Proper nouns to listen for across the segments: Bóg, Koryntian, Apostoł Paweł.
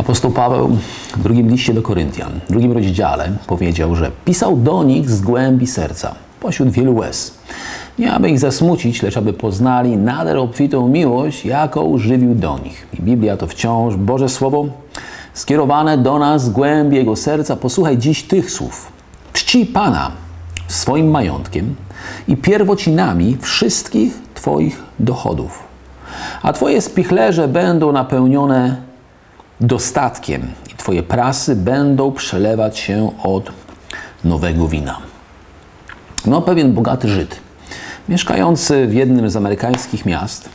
Apostoł Paweł w drugim liście do Koryntian, w drugim rozdziale powiedział, że pisał do nich z głębi serca, pośród wielu łez. Nie aby ich zasmucić, lecz aby poznali nader obfitą miłość, jaką żywił do nich. I Biblia to wciąż Boże Słowo skierowane do nas z głębi Jego serca. Posłuchaj dziś tych słów. Czci Pana swoim majątkiem i pierwocinami wszystkich Twoich dochodów, a Twoje spichlerze będą napełnione dostatkiem i Twoje prasy będą przelewać się od nowego wina. No, pewien bogaty Żyd, mieszkający w jednym z amerykańskich miast,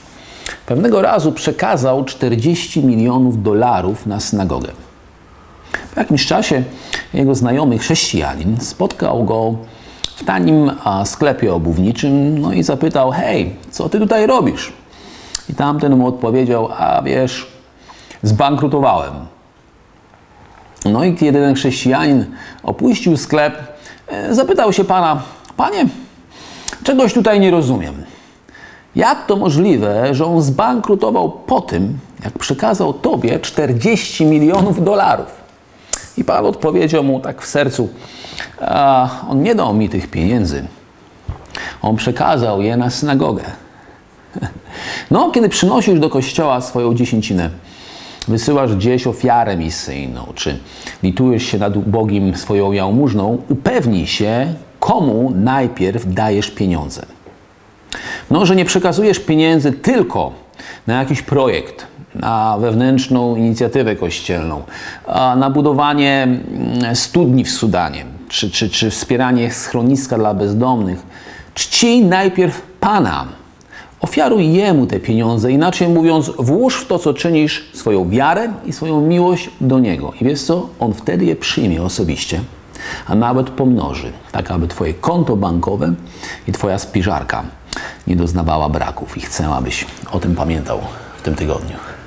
pewnego razu przekazał 40 milionów dolarów na synagogę. Po jakimś czasie jego znajomy chrześcijanin spotkał go w tanim sklepie obuwniczym, no i zapytał: hej, co ty tutaj robisz? I tamten mu odpowiedział: a wiesz, zbankrutowałem. No i kiedy ten chrześcijanin opuścił sklep, zapytał się pana: panie, czegoś tutaj nie rozumiem. Jak to możliwe, że on zbankrutował po tym, jak przekazał tobie 40 milionów dolarów? I Pan odpowiedział mu tak w sercu: on nie dał mi tych pieniędzy. On przekazał je na synagogę. No, kiedy przynosisz do kościoła swoją dziesięcinę, wysyłasz gdzieś ofiarę misyjną, czy litujesz się nad ubogim swoją jałmużną, upewnij się, komu najpierw dajesz pieniądze. No, że nie przekazujesz pieniędzy tylko na jakiś projekt, na wewnętrzną inicjatywę kościelną, na budowanie studni w Sudanie, czy wspieranie schroniska dla bezdomnych. Czci najpierw Pana. Ofiaruj Jemu te pieniądze, inaczej mówiąc, włóż w to, co czynisz, swoją wiarę i swoją miłość do Niego. I wiesz co? On wtedy je przyjmie osobiście, a nawet pomnoży, tak aby Twoje konto bankowe i Twoja spiżarka nie doznawała braków. I chcę, abyś o tym pamiętał w tym tygodniu.